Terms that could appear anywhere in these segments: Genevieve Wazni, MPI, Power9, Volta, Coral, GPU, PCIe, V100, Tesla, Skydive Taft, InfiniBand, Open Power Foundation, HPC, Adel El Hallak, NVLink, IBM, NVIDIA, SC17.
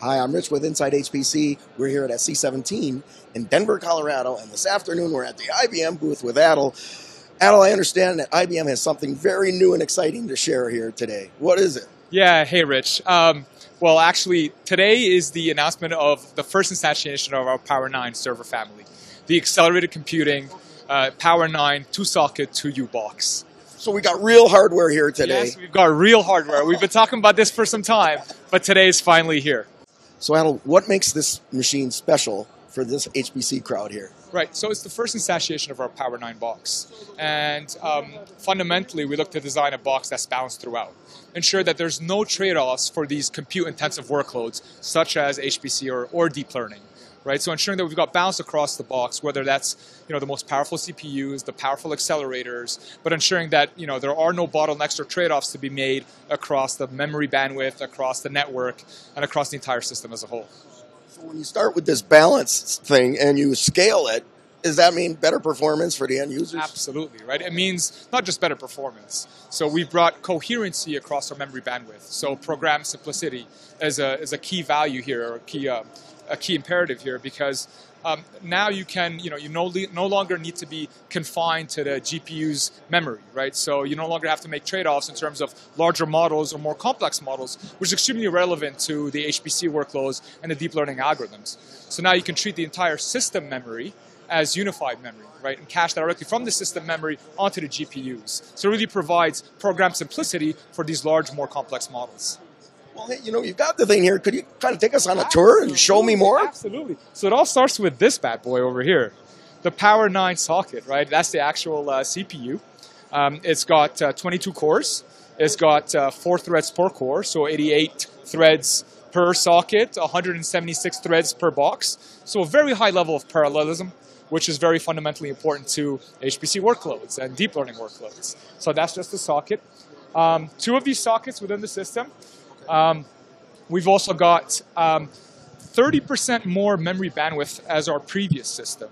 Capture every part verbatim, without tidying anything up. Hi, I'm Rich with Inside H P C. We're here at S C seventeen in Denver, Colorado, and this afternoon we're at the I B M booth with Adel. Adel, I understand that I B M has something very new and exciting to share here today. What is it? Yeah, hey Rich. Um, well, actually, today is the announcement of the first instantiation of our Power nine server family, the accelerated computing uh, Power nine two-socket two U box. So we got real hardware here today. Yes, we've got real hardware. We've been talking about this for some time, but today is finally here. So Adel, what makes this machine special for this H P C crowd here? Right, so it's the first instantiation of our Power nine box. And um, fundamentally, we look to design a box that's balanced throughout. Ensure that there's no trade-offs for these compute-intensive workloads, such as H P C or, or deep learning. Right, so ensuring that we've got balance across the box, whether that's you know the most powerful C P Us, the powerful accelerators, but ensuring that you know there are no bottlenecks or trade-offs to be made across the memory bandwidth, across the network, and across the entire system as a whole. So when you start with this balance thing and you scale it, does that mean better performance for the end users? Absolutely, right? It means not just better performance. So we've brought coherency across our memory bandwidth. So program simplicity is a, is a key value here, or a key, uh, a key imperative here, because um, now you can, you know, you no, no longer need to be confined to the G P U's memory, right? So you no longer have to make trade-offs in terms of larger models or more complex models, which is extremely relevant to the H P C workloads and the deep learning algorithms. So now you can treat the entire system memory as unified memory, right, and cache directly from the system memory onto the G P Us. So it really provides program simplicity for these large, more complex models. Well, hey, you know, you've got the thing here. Could you kind of take us on a tour and show me more? Absolutely. So it all starts with this bad boy over here, the Power nine socket, right? That's the actual uh, C P U. Um, it's got uh, twenty-two cores. It's got uh, four threads per core, so eighty-eight threads per socket, one hundred seventy-six threads per box. So a very high level of parallelism, which is very fundamentally important to H P C workloads and deep learning workloads. So that's just the socket. Um, two of these sockets within the system. Um, we've also got um, thirty percent more memory bandwidth as our previous system,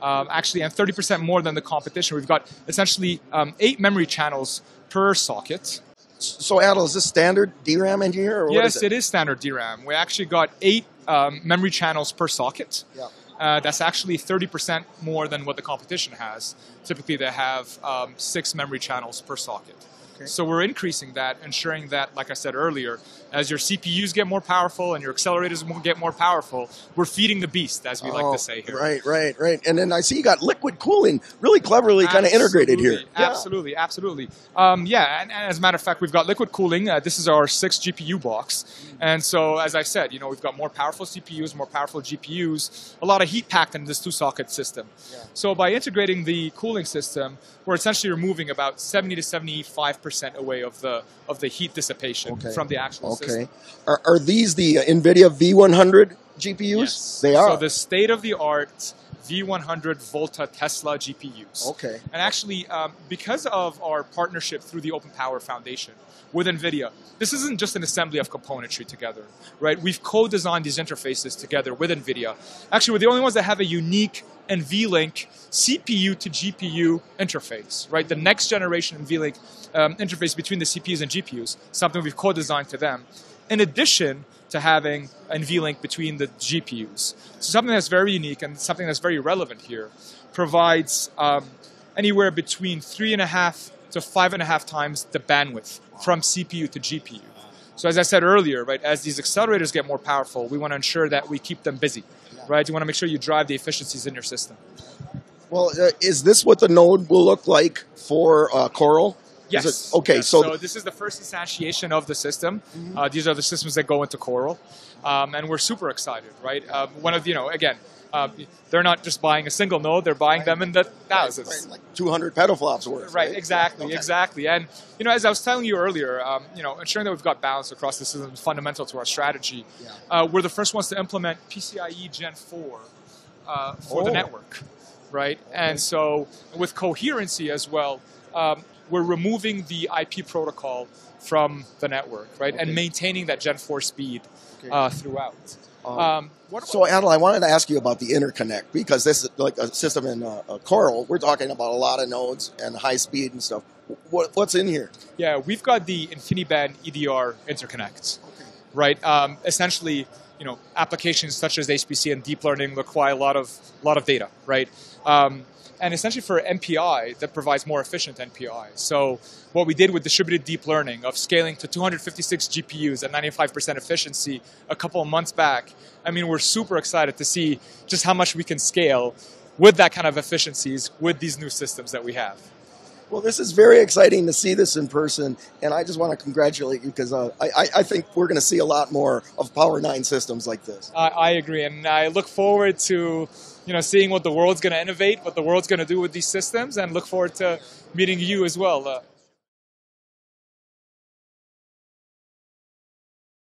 um, actually, and thirty percent more than the competition. We've got essentially um, eight memory channels per socket. So Adel, is this standard D RAM in here? Or what yes, is it? It is standard D RAM. We actually got eight um, memory channels per socket. Yeah. Uh, that's actually thirty percent more than what the competition has. Typically, they have um, six memory channels per socket. Okay. So we're increasing that, ensuring that, like I said earlier, as your C P Us get more powerful and your accelerators get more powerful, we're feeding the beast, as we oh, like to say here. Right, right, right. And then I see you got liquid cooling really cleverly kind of integrated here. Absolutely, yeah. absolutely. Um, yeah, and, and as a matter of fact, we've got liquid cooling. Uh, this is our sixth G P U box. And so, as I said, you know, we've got more powerful C P Us, more powerful G P Us, a lot of heat packed in this two-socket system. Yeah. So by integrating the cooling system, we're essentially removing about seventy to seventy-five percent away of the of the heat dissipation okay. from the actual okay. system. Are, are these the NVIDIA V one hundred G P Us? Yes. They are. So the state-of-the-art V one hundred Volta Tesla G P Us. Okay. And actually, um, because of our partnership through the Open Power Foundation with NVIDIA, this isn't just an assembly of componentry together, right? We've co-designed these interfaces together with NVIDIA. Actually, we're the only ones that have a unique NVLink C P U to G P U interface, right? The next generation NVLink um, interface between the C P Us and G P Us, something we've co-designed to them, in addition to having NVLink between the G P Us. So something that's very unique and something that's very relevant here provides um, anywhere between three and a half to five and a half times the bandwidth from C P U to G P U. So as I said earlier, right, as these accelerators get more powerful, we want to ensure that we keep them busy, right? You want to make sure you drive the efficiencies in your system. Well, uh, is this what the node will look like for uh, Coral? Yes. It, okay. Yes. So, so this is the first instantiation of the system. Mm-hmm. uh, these are the systems that go into Coral, um, and we're super excited, right? Uh, one of you know again, uh, they're not just buying a single node; they're buying right. them in the thousands, right. Right. like two hundred petaflops worth. Right. right? Exactly. Okay. Exactly. And you know, as I was telling you earlier, um, you know, ensuring that we've got balance across the system is fundamental to our strategy. Yeah. Uh, we're the first ones to implement PCIe Gen four uh, for oh. the network, right? Okay. And so with coherency as well. Um, We're removing the I P protocol from the network, right, okay. and maintaining that Gen four speed okay. uh, throughout. Um, um, what so, Adel, I wanted to ask you about the interconnect because this is like a system in uh, a Coral. We're talking about a lot of nodes and high speed and stuff. What, what's in here? Yeah, we've got the InfiniBand E D R interconnects, okay. right? Um, essentially, you know, applications such as H P C and deep learning require a lot of, lot of data, right? Um, and essentially for M P I, that provides more efficient N P I. So what we did with distributed deep learning of scaling to two hundred fifty-six G P Us at ninety-five percent efficiency a couple of months back, I mean, we're super excited to see just how much we can scale with that kind of efficiencies with these new systems that we have. Well, this is very exciting to see this in person, and I just want to congratulate you because uh, I, I think we're going to see a lot more of Power nine systems like this. I, I agree, and I look forward to you know, seeing what the world's going to innovate, what the world's going to do with these systems, and look forward to meeting you as well. Uh,